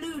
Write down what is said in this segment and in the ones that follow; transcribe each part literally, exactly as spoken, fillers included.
Blue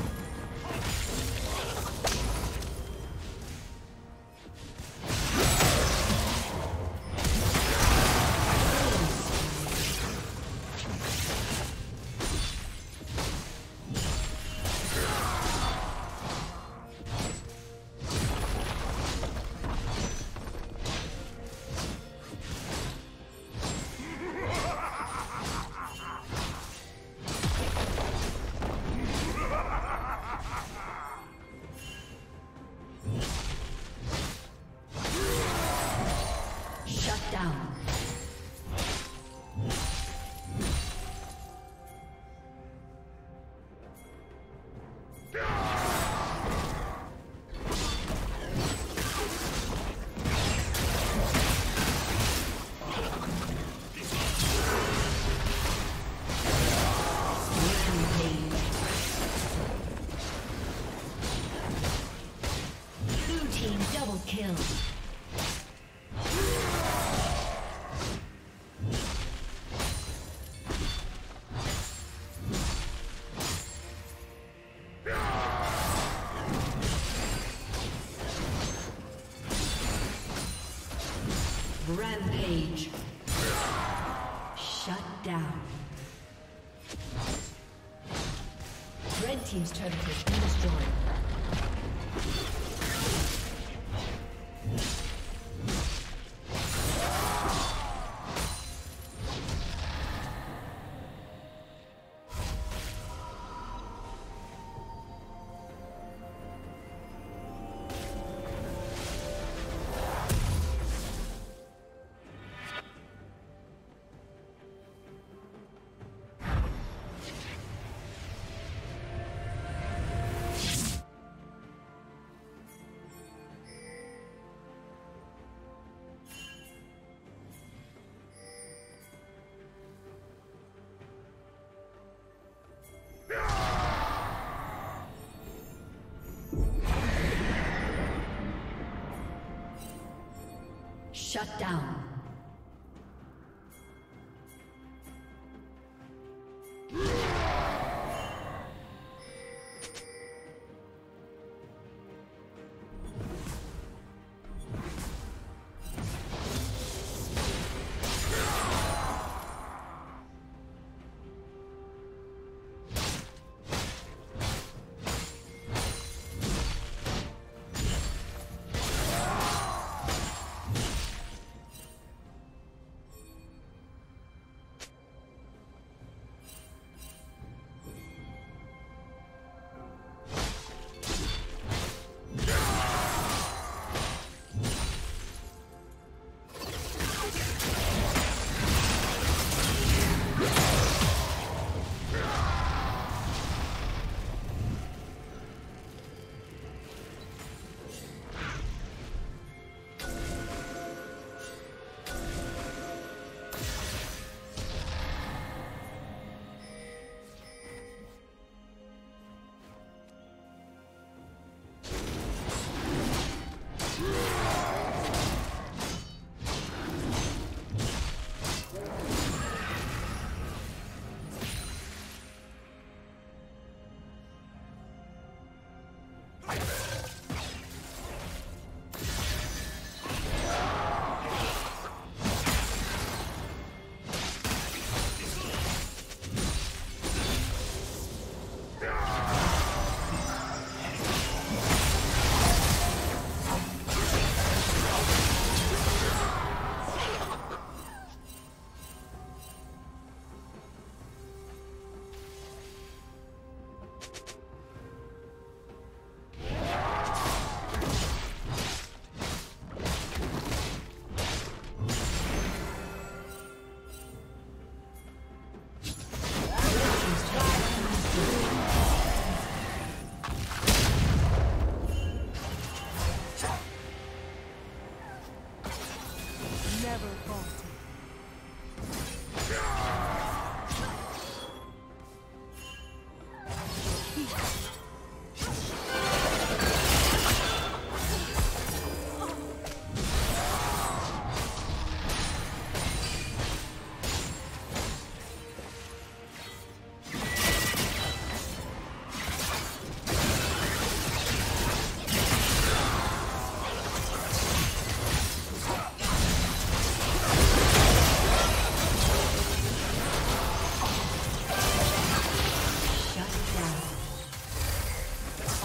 Rampage. Shut down. Red team's turret has been destroyed. Shut down.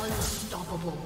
Unstoppable.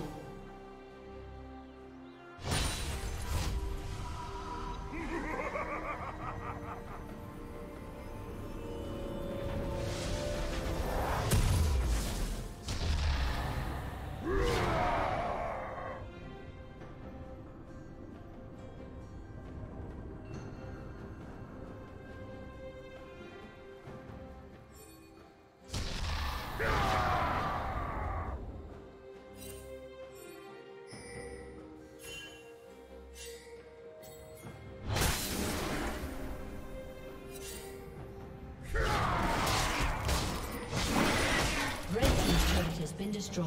Been destroyed.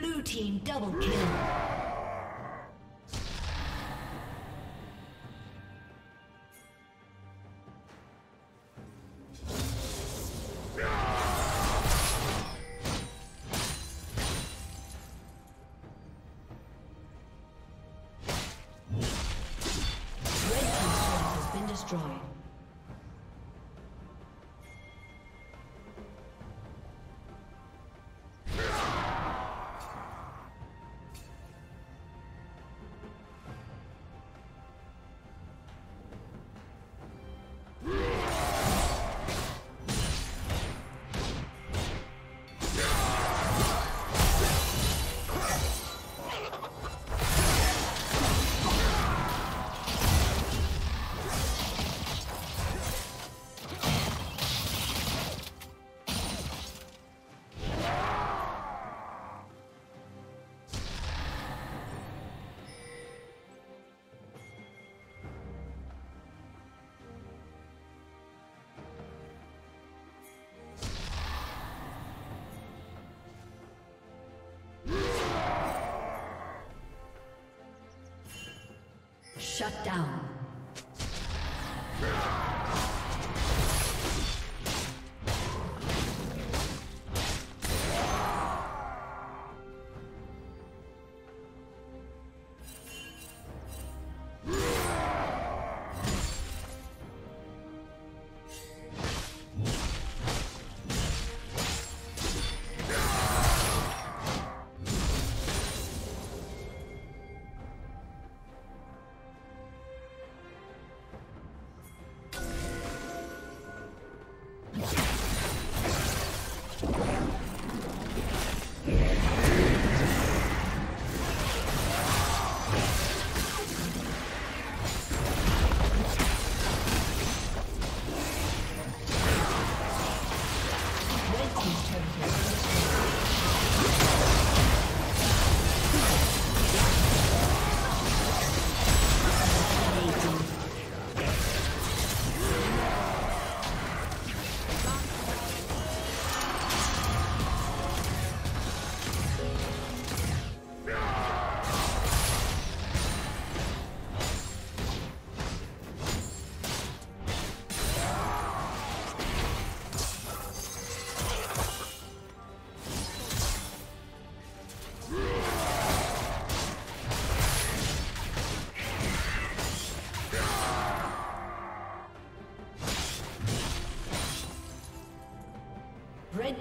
Blue team double kill. Shut down.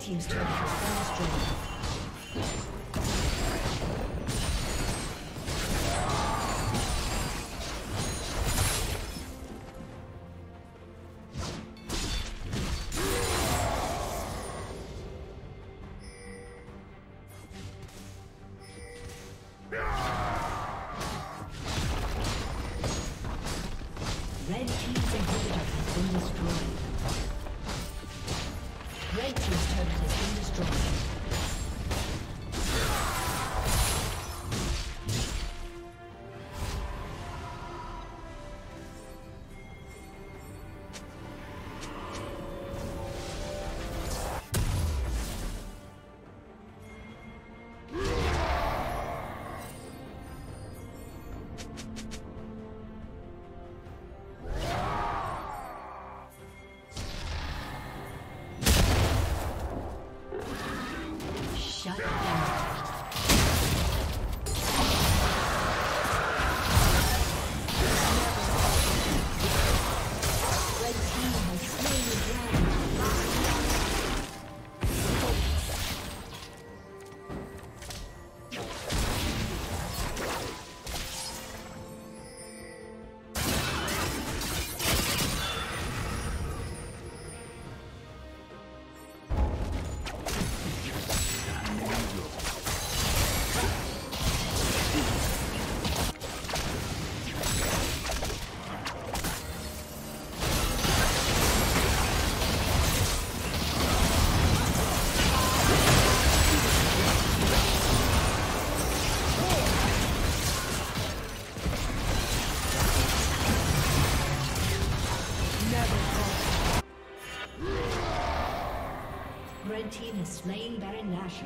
Red team's turret has been destroyed. Red team has slain Baron Nashor.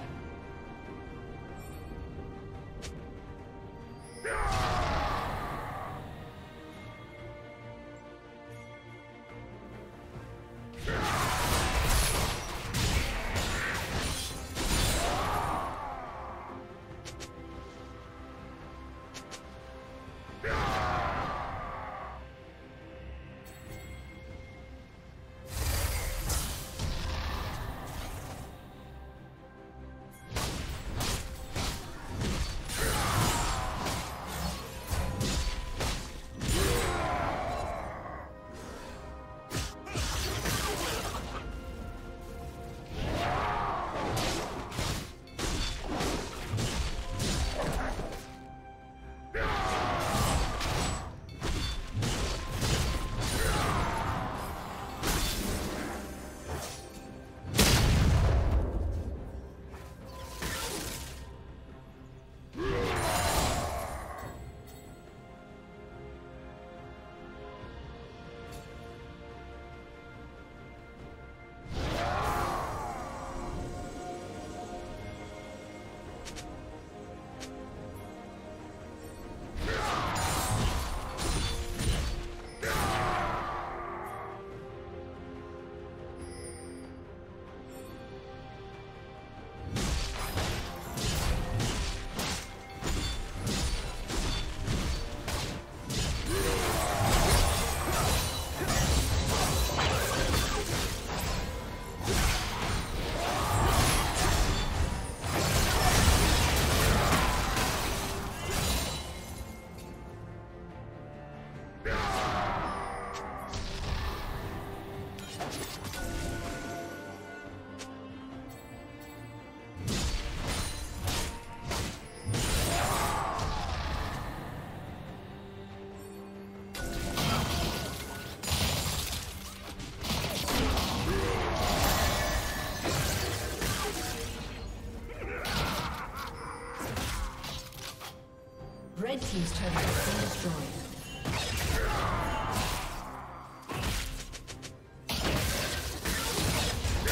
Red team's turret has been destroyed. No!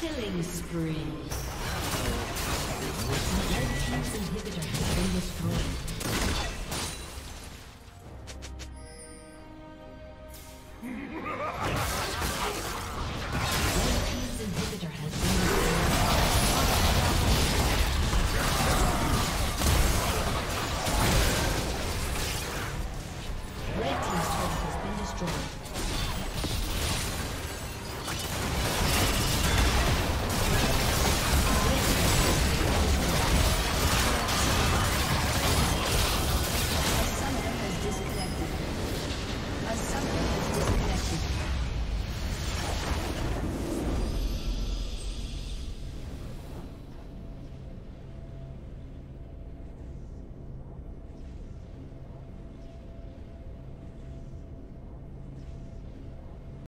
Killing spree. Red team's inhibitor has been destroyed.